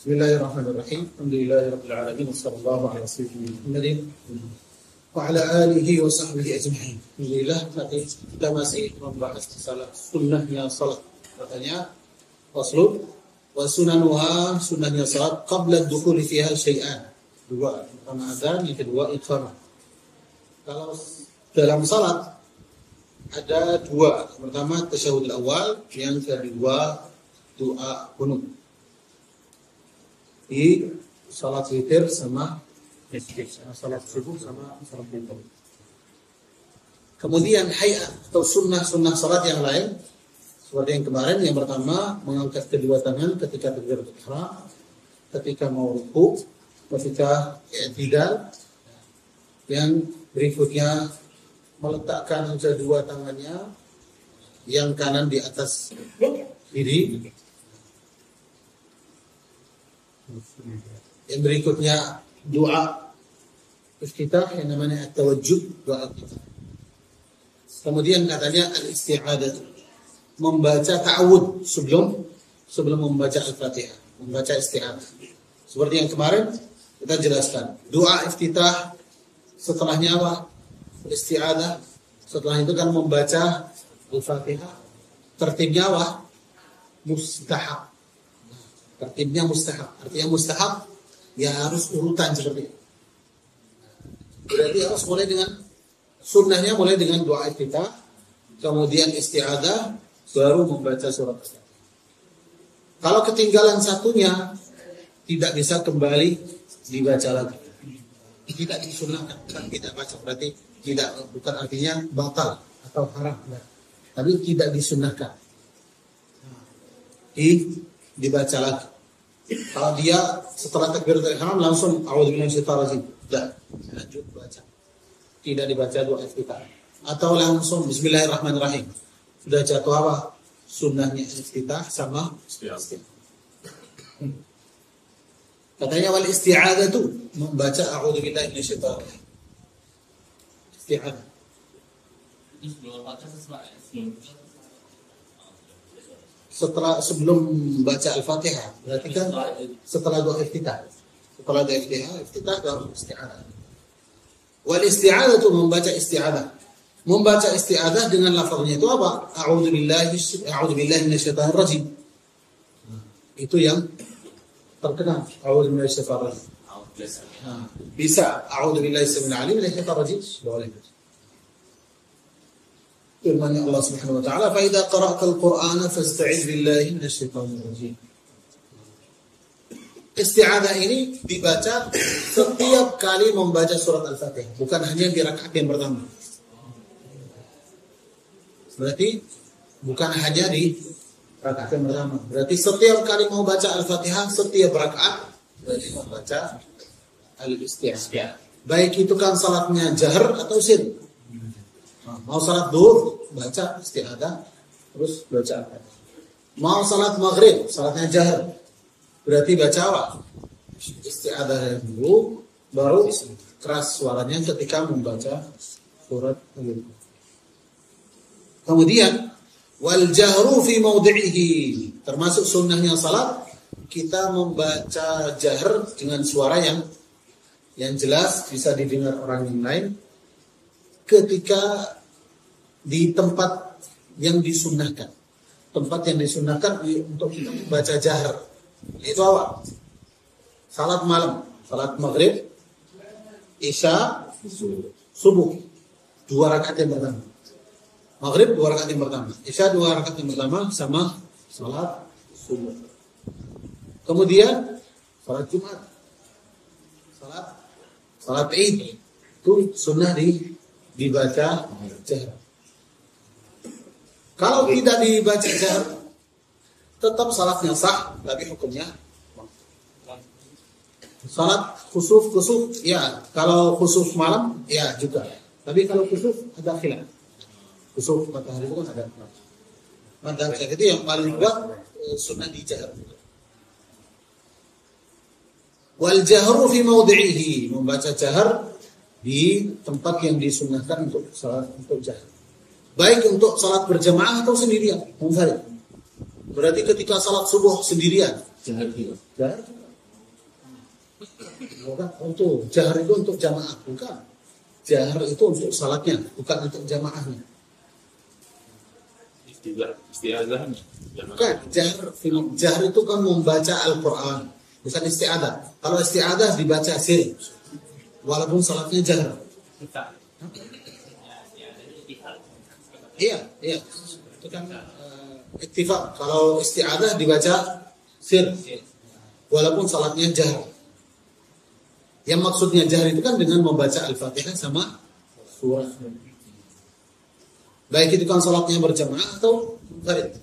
Bismillahirrahmanirrahim. Alhamdulillahirabbil alamin. Wassalatu wa ala alihi wa sahbihi ajma'in. Alhamdulillah, kita masih membahas salat sunnahnya salat. Katanya waslu wa sunanuha, sunnahnya salat qabla dukhuli fiha syai'an. Dua, pertama azan, yang kedua iqamah. Kalau dalam salat ada dua, pertama tasyahud awal, yang kedua doa qunut. Di salat fitr sama salat subuh sama salat fitr. Kemudian hayat atau sunnah-sunnah salat yang lain seperti yang kemarin, yang pertama mengangkat kedua tangan ketika takbiratul ihram, ketika mau ruku, ketika i'tidal. Yang berikutnya meletakkan kedua tangannya yang kanan di atas kiri. Yang berikutnya doa iftitah yang namanya At-Tawajjuh, doa iftitah. Kemudian katanya isti'adah, membaca ta'awud sebelum membaca Al-Fatihah, membaca isti'adah. Seperti yang kemarin kita jelaskan, doa iftitah setelahnya apa? Isti'adah. Setelah itu kan membaca Al-Fatihah. Tertibnya apa? Mustahab. Tertibnya mustahab. Artinya mustahab ya harus urutan seperti itu. Berarti harus mulai dengan sunnahnya, mulai dengan doa iftitah, kemudian isti'adzah, baru membaca surat. Kalau ketinggalan satunya, tidak bisa kembali dibaca lagi. Tidak disunnahkan, tidak baca berarti tidak, bukan artinya batal atau haram, tapi tidak disunnahkan. Dibaca lagi. Kalau dia setelah takbiratul ihram langsung A'udzu billahi minasy syaitanir rajim, lanjut baca. Tidak dibaca doa iftitah. Atau langsung Bismillahirrahmanirrahim. Sudah jatuh apa? Sunnahnya iftitah sama isti'adzah. Katanya wal isti'adzah itu membaca A'udzu billahi minasy syaitanir rajim. Isti'adzah. Sebelum baca Al-Fatihah, berarti kan setelah doa iftitah. Setelah doa iftitah baru isti'adah. Wal isti'adah itu membaca isti'adah. Membaca isti'adah dengan lafaznya itu apa? A'udzu billahi minasy syaitanir rajim. Itu yang terkenal. A'udzu billahi minasy syaitanir rajim. Bisa A'udzu billahi minasy syaitanir rajim. Boleh. Firman Allah Subhanahu wa taala, "Fa idza qara'tal Qur'ana fasta'iz billahi minasy syaitanir rajim." Isti'adzah ini dibaca setiap kali membaca surat Al-Fatihah, bukan hanya di rakaat yang pertama. Berarti bukan hanya di rakaat yang pertama. Berarti setiap kali mau baca Al-Fatihah, setiap rakaat berarti membaca al-isti'adzah. Baik itu kan salatnya jahir atau sir. Mau salat zuhur baca isti'adah, terus baca Al-Fatihah. Mau salat maghrib, salatnya jahir, berarti baca apa? Isti'adah dulu, baru keras suaranya ketika membaca surat Al-Fatihah. Kemudian wal jahru fi mawdhihi, termasuk sunnahnya salat kita membaca jahir dengan suara yang jelas bisa didengar orang yang lain ketika di tempat yang disunnahkan. Tempat yang disunnahkan untuk kita membaca jahir itu awal salat malam, salat maghrib, isya, subuh, dua rakaat yang pertama. Maghrib dua rakaat yang pertama, isya dua rakaat yang pertama, sama salat subuh. Kemudian salat Jumat, salat eid, itu sunnah dibaca jahir. Kalau tidak dibaca jahir, tetap salatnya sah, tapi hukumnya salat khusuf ya. Kalau khusuf malam ya juga, tapi kalau khusuf ada khilaf. Khusuf matahari itu kan ada khilaf. Matahari itu yang paling kuat sunnah di jahir. Wal jahru fi mawdhihi, membaca jahir di tempat yang disunnahkan untuk salat, untuk jahir. Baik untuk salat berjamaah atau sendirian, munfarid. Berarti ketika salat subuh sendirian, jahir juga. Bukan untuk jahar itu untuk jamaah, bukan. Jahar itu untuk salatnya, bukan untuk jamaahnya. Isti'adah. Bukan, jahar itu kan membaca Al-Quran, bukan isti'adah. Kalau isti'adah dibaca sir, walaupun salatnya jahar. Iya. Itu kan iktifak. Kalau isti'adah dibaca sir, walaupun salatnya jahar. Yang maksudnya jahar itu kan dengan membaca Al-Fatihah sama surah. Baik itu kan salatnya berjamaah atau munfarid.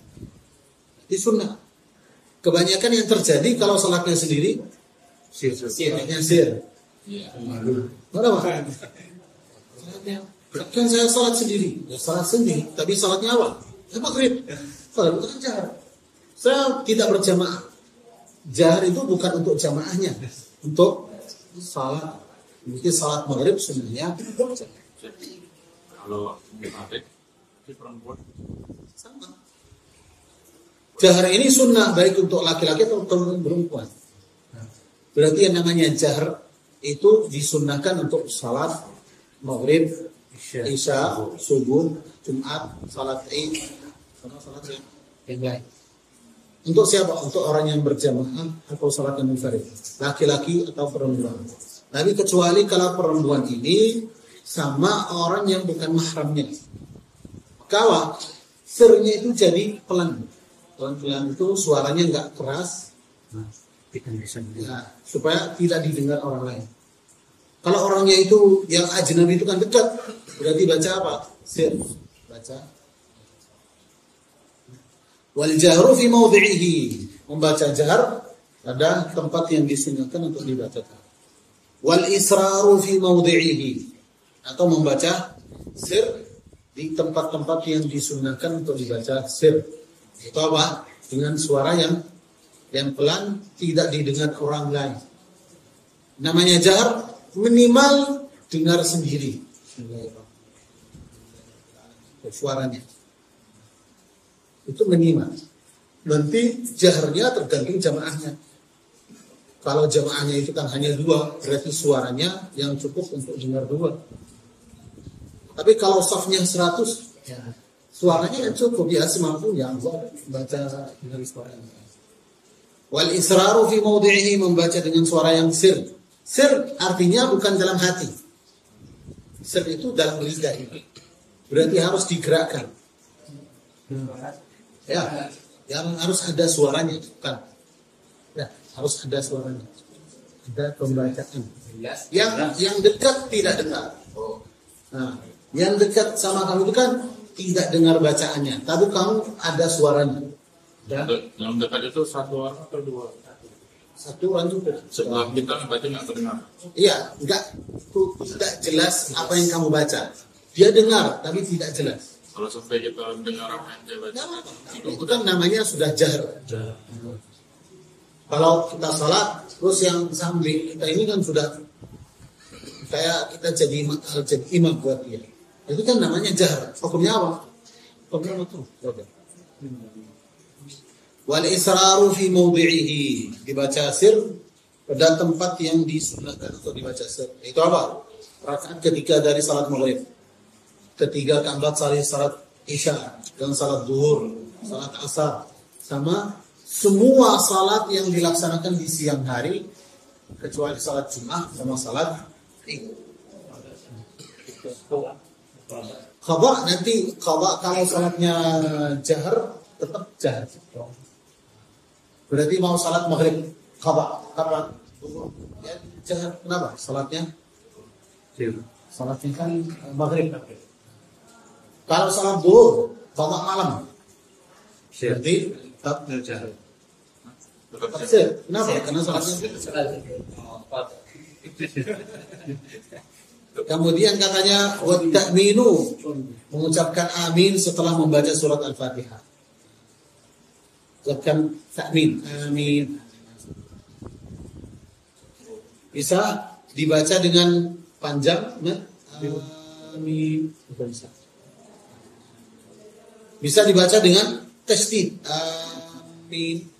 Di sunnah. Kebanyakan yang terjadi kalau salatnya sendiri sir. Iya. Mana? Kan saya sholat sendiri, tapi sholatnya awal, saya maghrib, sholat bukan jahar. Saya tidak berjamaah. Jahar itu bukan untuk jamaahnya, untuk salat. Mungkin salat maghrib sebenarnya. Kalau maghrib, si perempuan sama. Jahar ini sunnah baik untuk laki-laki atau untuk perempuan. Berarti yang namanya jahar itu disunnahkan untuk salat maghrib, isya, subuh, Jumat, salat eid, sama salat yang lain. Untuk siapa? Untuk orang yang berjamaah atau salat yang munfarid, laki-laki atau perempuan. Tapi kecuali kalau perempuan ini sama orang yang bukan mahramnya, maka sirnya itu jadi pelan. Pelan itu suaranya nggak keras, supaya tidak didengar orang lain. Kalau orangnya itu yang ajnabi itu kan dekat, berarti baca apa? Sir. Baca. Wal jahru fi mawdhi'ihi. Membaca jahar pada tempat yang disunatkan untuk dibaca. Wal israru fi mawdhi'ihi. Atau membaca sir di tempat-tempat yang disunatkan untuk dibaca sir. Itu apa? Dengan suara yang pelan, tidak didengar orang lain. Namanya jahar. Minimal dengar sendiri suaranya. Itu minimal. Nanti jaharnya tergantung jamaahnya. Kalau jamaahnya itu kan hanya dua, berarti suaranya yang cukup untuk dengar dua. Tapi kalau safnya 100, suaranya yang cukup, ya semampunya Allah baca dengan suaranya. Wal israru fi mawdi'ihi, membaca dengan suara yang sir. Sir artinya bukan dalam hati. Sir itu dalam lidah. Berarti harus digerakkan. Ya, yang harus ada suaranya, kan? Nah, harus ada suaranya. Ada pembacaan. Yang dekat tidak dengar. Nah, yang dekat sama kamu itu kan tidak dengar bacaannya, tapi kamu ada suaranya. Dalam dekat itu satu orang atau dua? Satu orang juga. Sebelum kita membaca nggak terdengar. Iya, tidak jelas apa yang kamu baca. Dia dengar, tapi tidak jelas. Kalau sampai kita mendengar apa yang dia baca, itu kan namanya sudah jahar. Kalau kita sholat, terus yang samping kita ini kan sudah kayak kita jadi imam buat dia. Itu kan namanya jahar. Hukumnya apa? Hukumnya betul. Wal israru fi mawdi'ihi, dibaca sir pada tempat yang disunatkan untuk dibaca sir. Itu apa? Rakaat ketiga dari salat maghrib, ketiga keempat dari salat isya dan salat zuhur, salat asar, sama semua salat yang dilaksanakan di siang hari kecuali salat jum'ah sama salat eid. Qadha nanti kalau salatnya jahar tetap jahar. Berarti mau salat maghrib qada karena jahar, kenapa? Salatnya sir. Salatnya kan maghrib. Kalau salat zuhur qada malam sir. Berarti tetap jahar. Tetap sir. Kenapa? Karena salatnya kemudian katanya wa ta'minu, mengucapkan amin setelah membaca surat Al-Fatihah. Ucapkan ta'min, amin. Bisa dibaca dengan panjang, amin. Bisa dibaca dengan tasdid, amin.